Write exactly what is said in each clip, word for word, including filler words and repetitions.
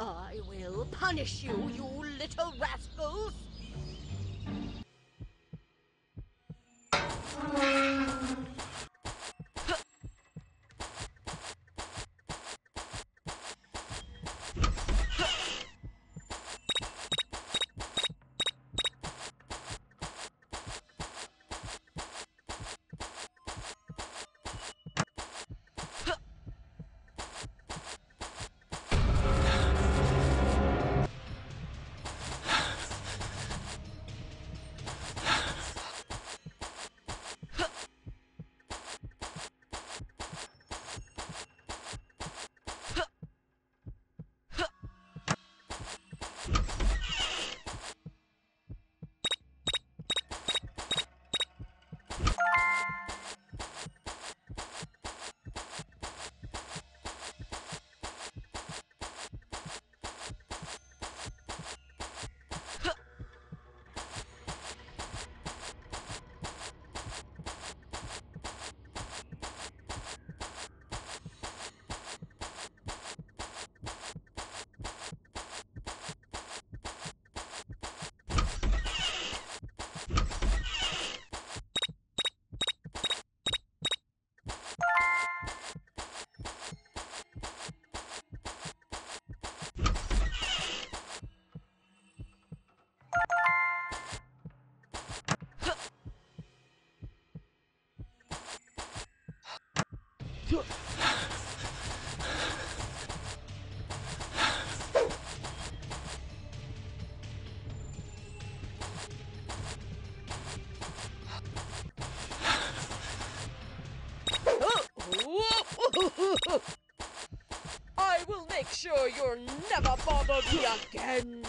I will punish you, you little rascals! I will make sure you'll never bother me again.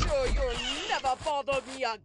Sure, you'll never bother me again.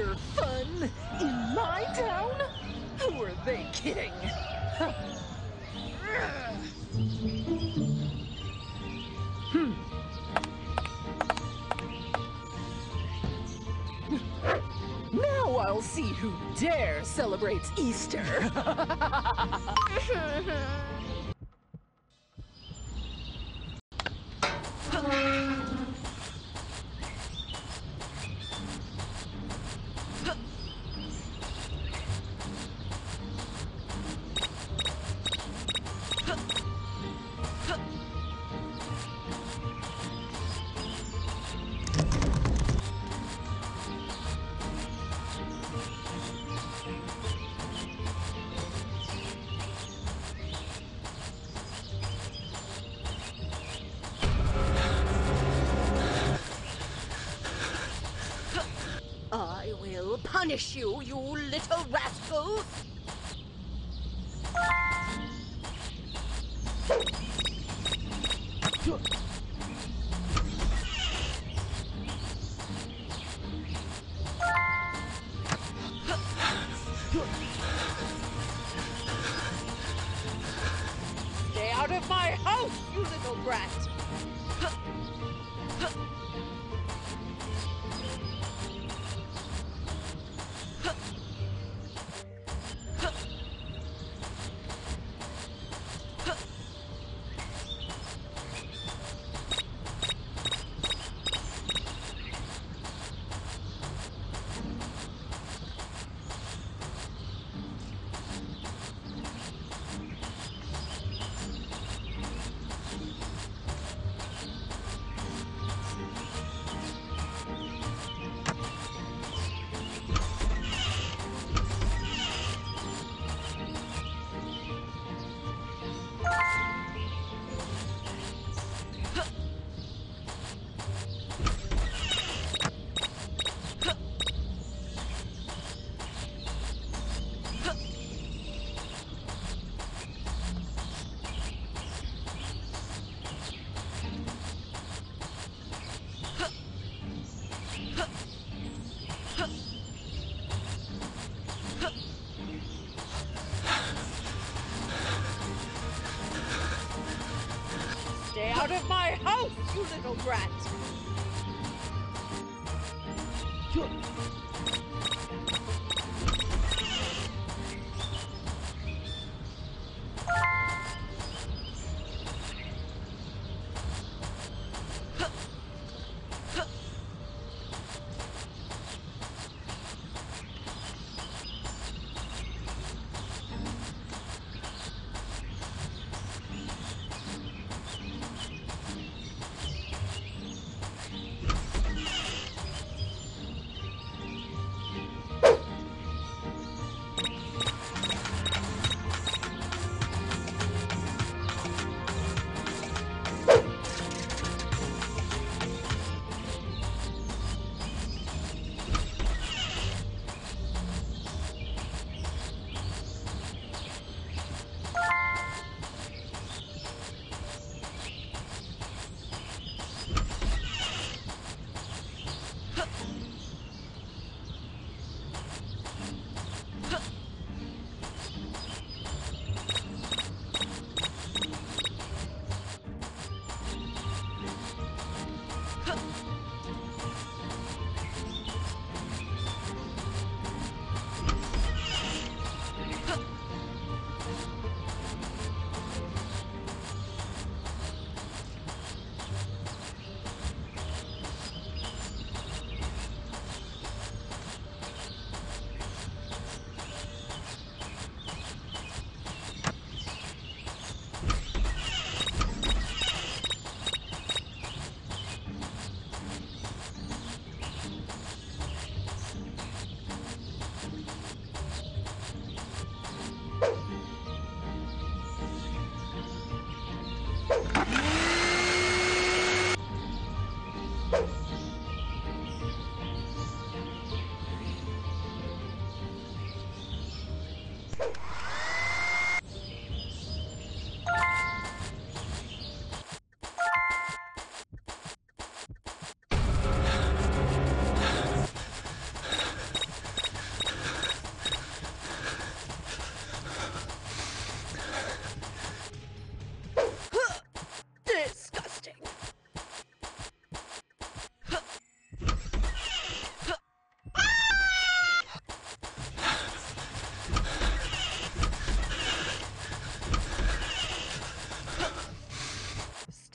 Mister Fun in my town? Who are they kidding? Hmm. Now I'll see who dare celebrates Easter. Punish you, you little rascal! Stay out of my house, you little brat! Out of my house, you little brat!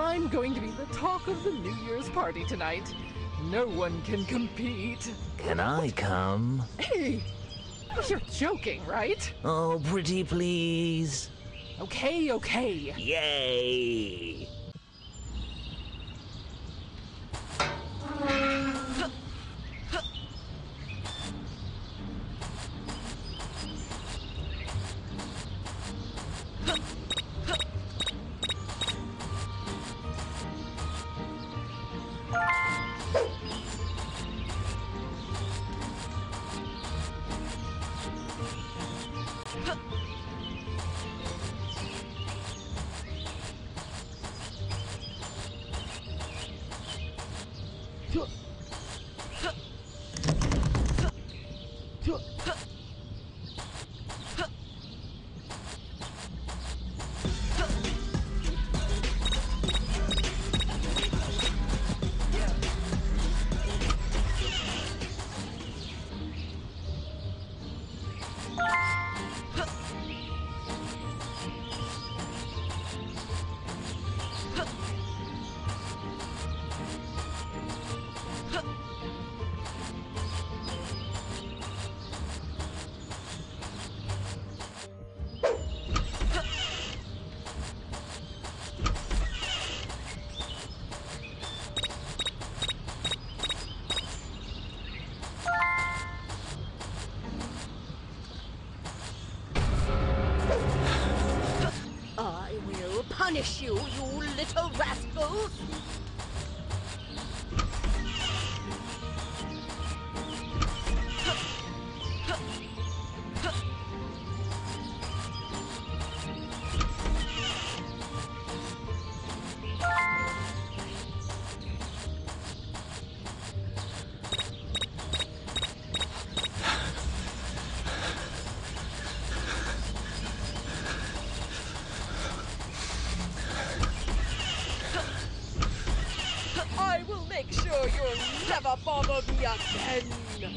I'm going to be the talk of the New Year's party tonight. No one can compete. Can I come? Hey, you're joking, right? Oh, pretty please. Okay, okay. Yay! Punish you, you little rascal! Bother me again.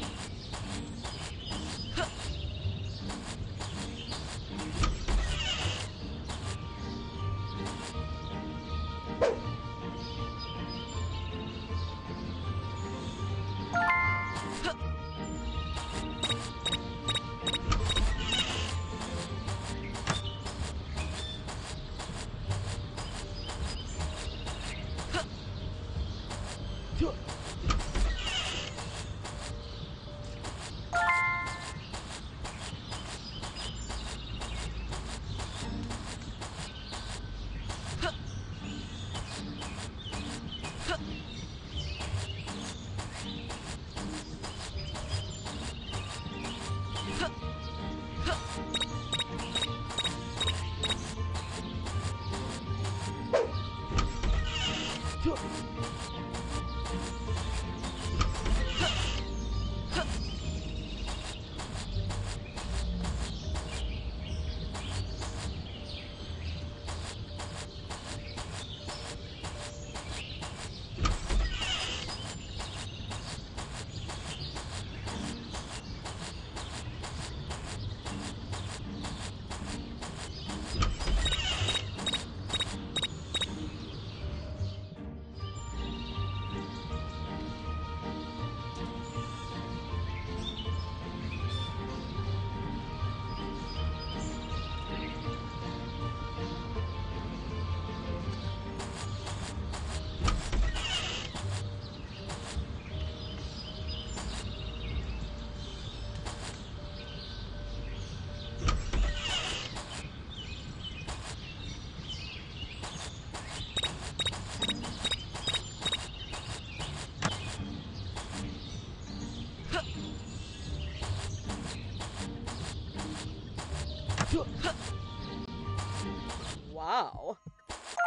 Wow!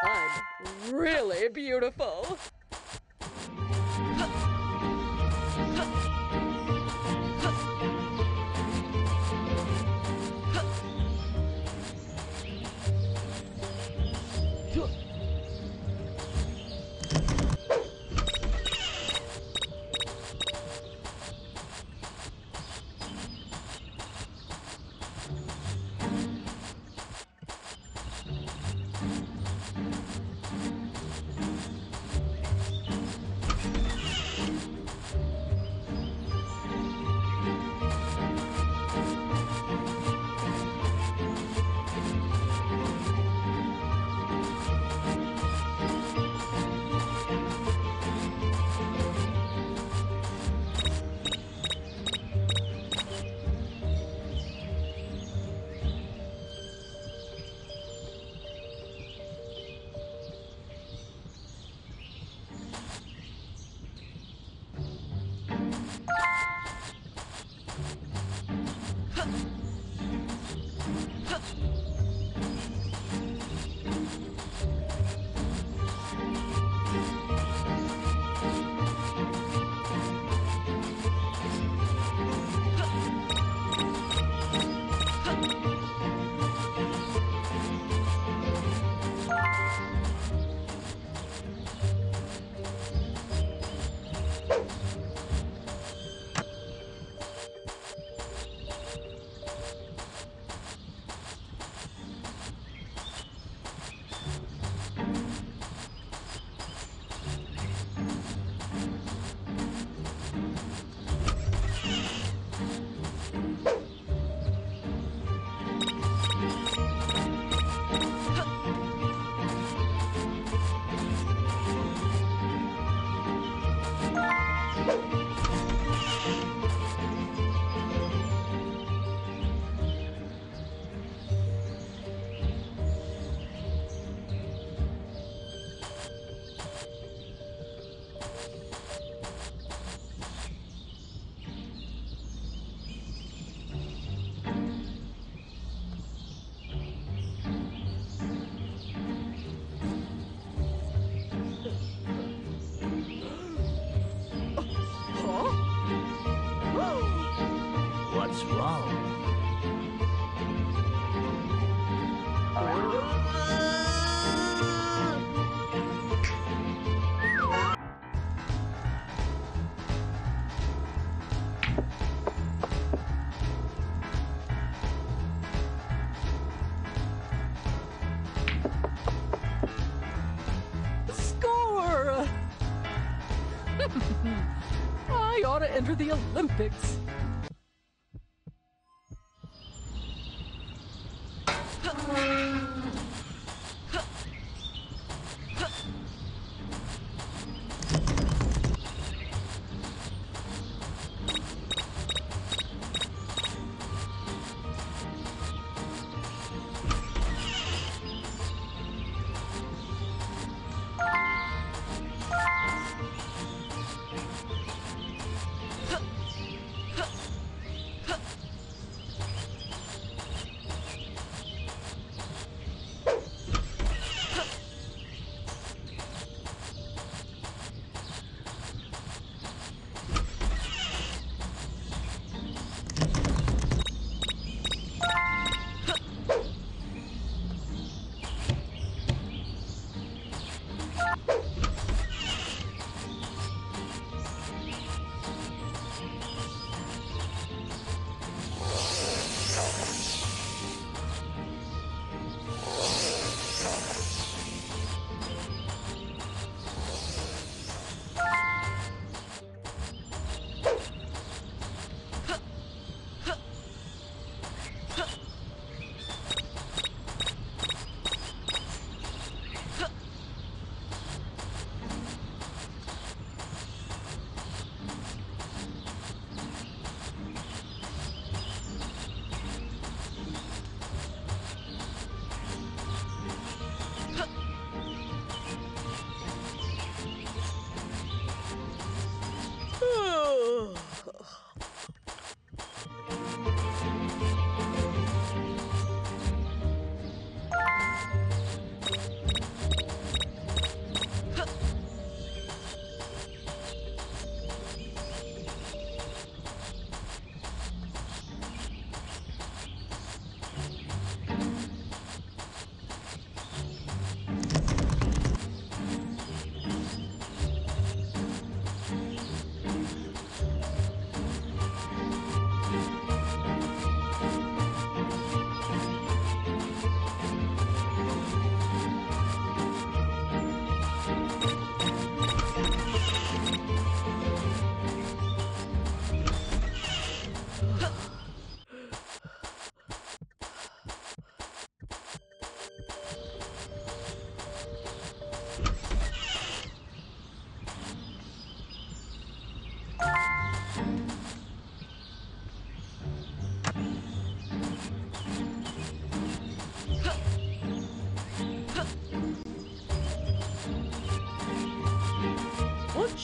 I'm really beautiful! I ought to enter the Olympics. Huh.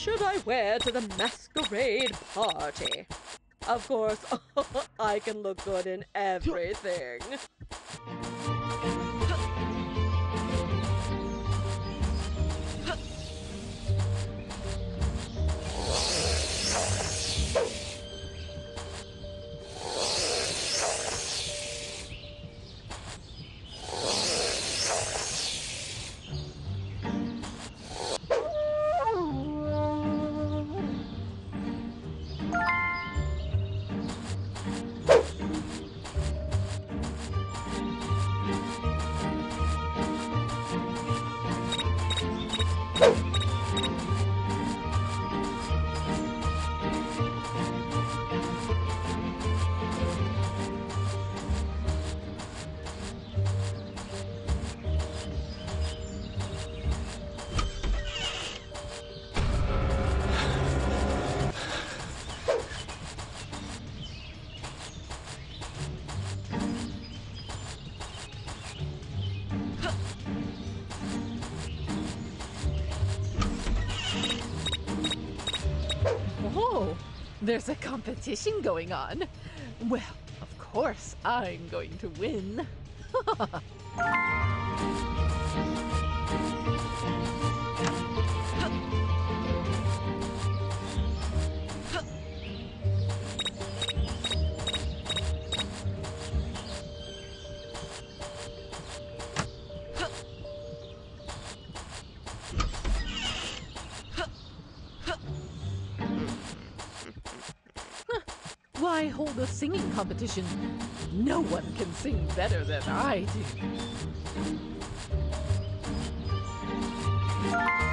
should I wear to the masquerade party? Of course, I can look good in everything. There's a competition going on. Well, of course, I'm going to win. Why hold a singing competition? No one can sing better than I do.